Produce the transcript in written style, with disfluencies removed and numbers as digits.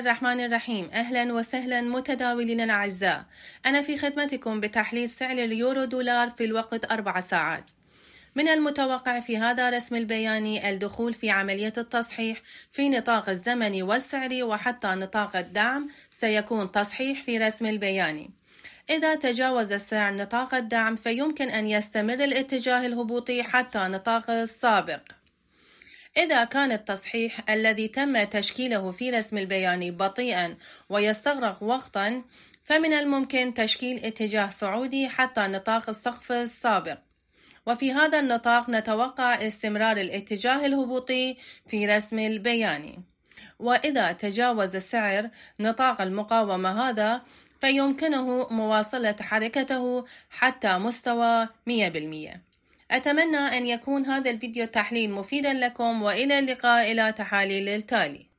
الرحمن الرحيم. أهلا وسهلا متداولين الأعزاء، أنا في خدمتكم بتحليل سعر اليورو دولار في الوقت 4 ساعات. من المتوقع في هذا رسم البياني الدخول في عملية التصحيح في نطاق الزمني والسعري، وحتى نطاق الدعم سيكون تصحيح في رسم البياني. إذا تجاوز السعر نطاق الدعم فيمكن أن يستمر الاتجاه الهبوطي حتى نطاق السابق. إذا كان التصحيح الذي تم تشكيله في رسم البياني بطيئا ويستغرق وقتا، فمن الممكن تشكيل اتجاه صعودي حتى نطاق السقف السابق، وفي هذا النطاق نتوقع استمرار الاتجاه الهبوطي في رسم البياني. وإذا تجاوز السعر نطاق المقاومة هذا فيمكنه مواصلة حركته حتى مستوى 100%. أتمنى أن يكون هذا الفيديو التحليل مفيدا لكم، وإلى اللقاء إلى تحاليل التالي.